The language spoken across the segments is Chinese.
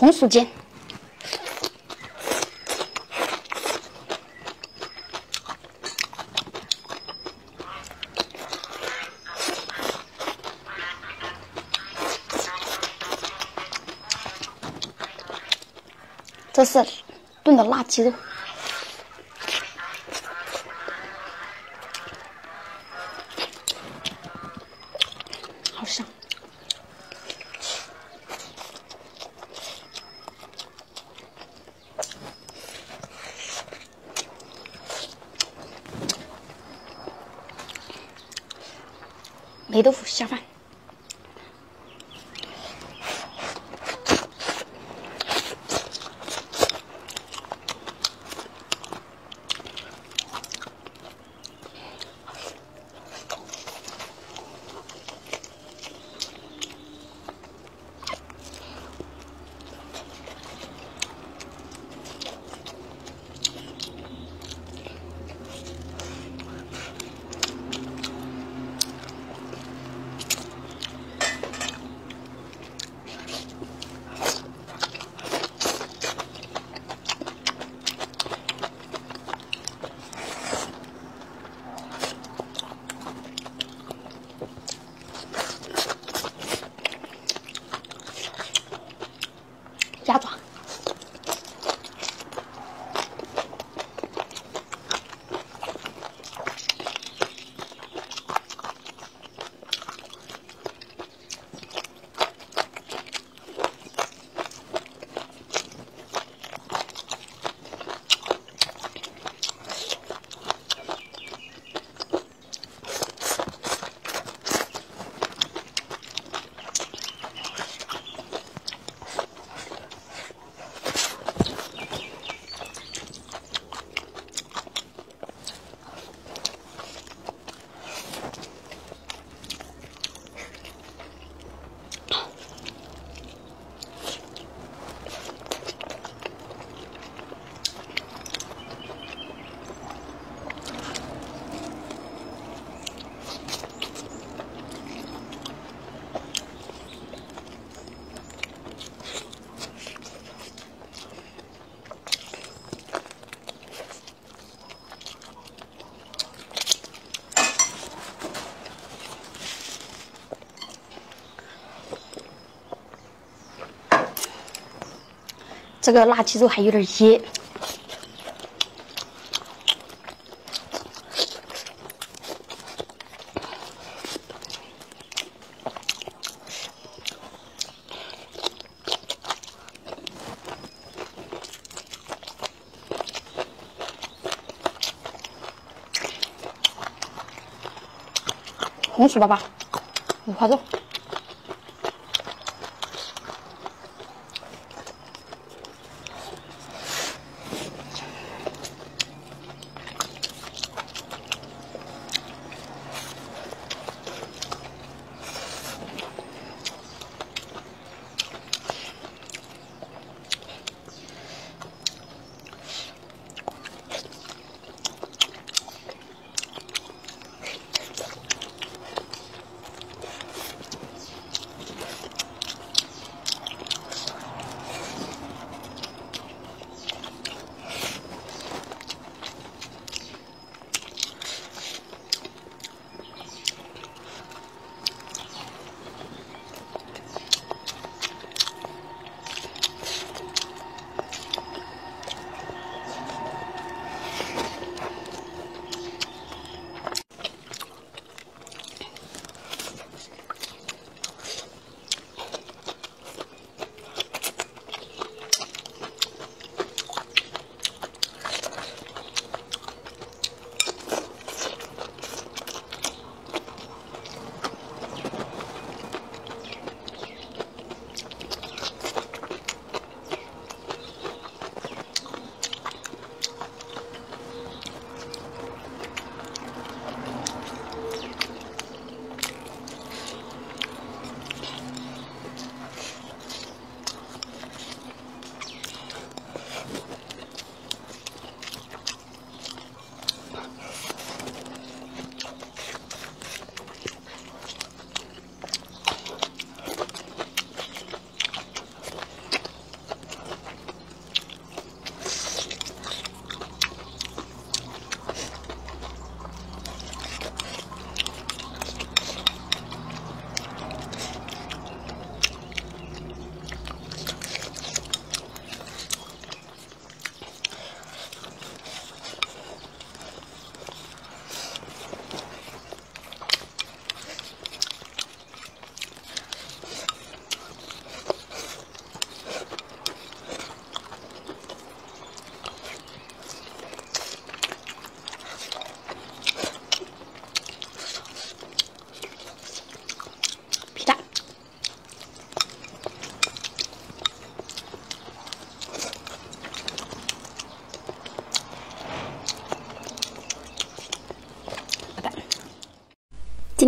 红薯煎。这是炖的辣鸡肉。 霉豆腐下饭，鸭爪，这个辣鸡肉还有点噎。 红薯粑粑，五花肉。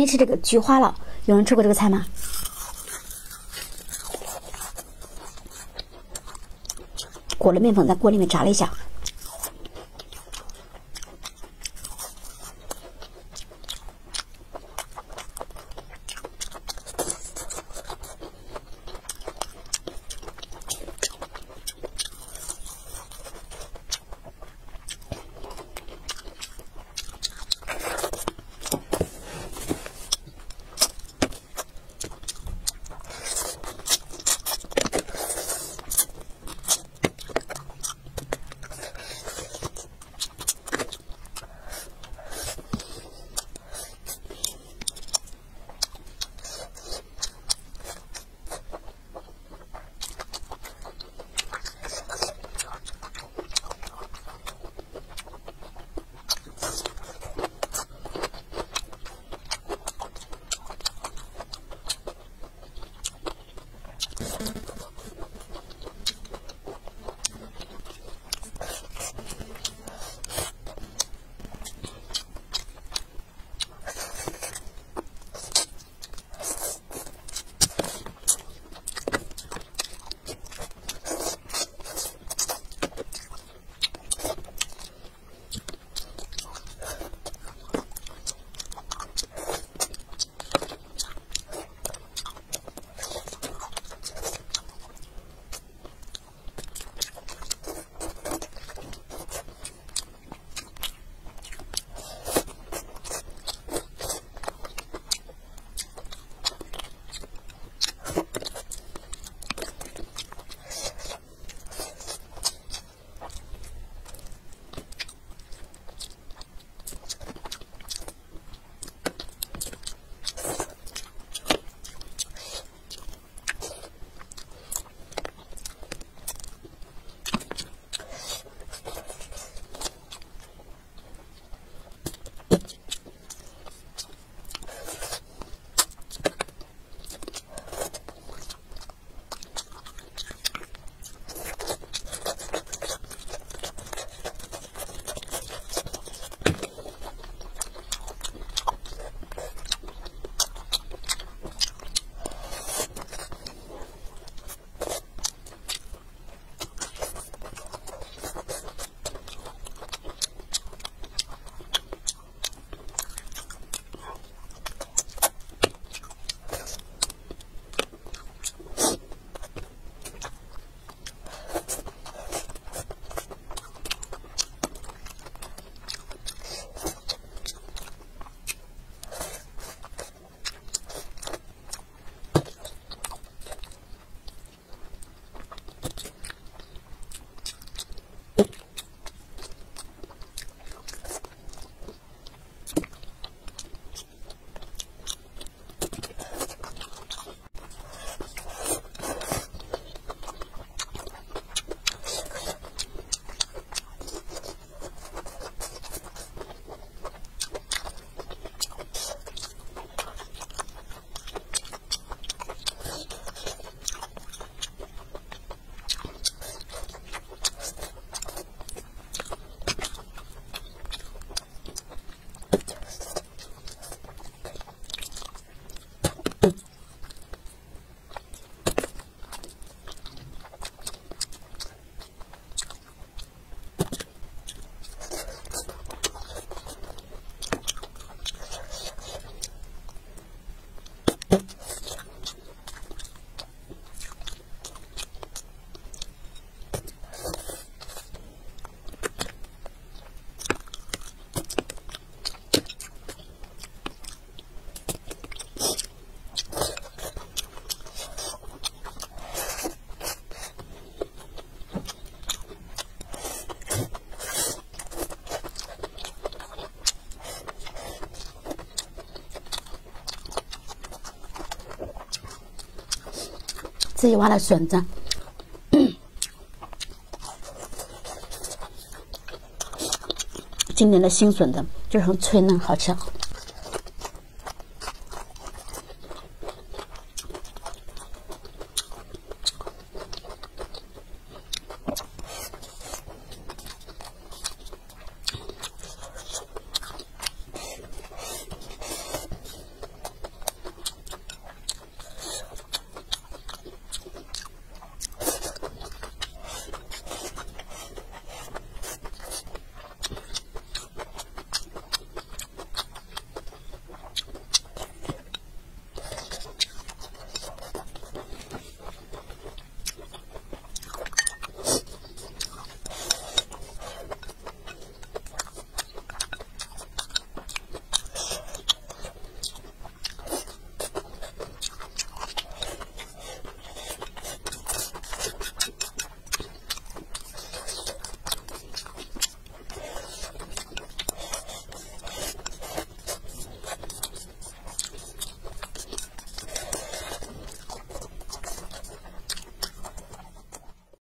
天吃这个菊花酪，有人吃过这个菜吗？裹了面粉，在锅里面炸了一下。 自己挖的笋子，今年的新笋子就是很脆嫩，好吃。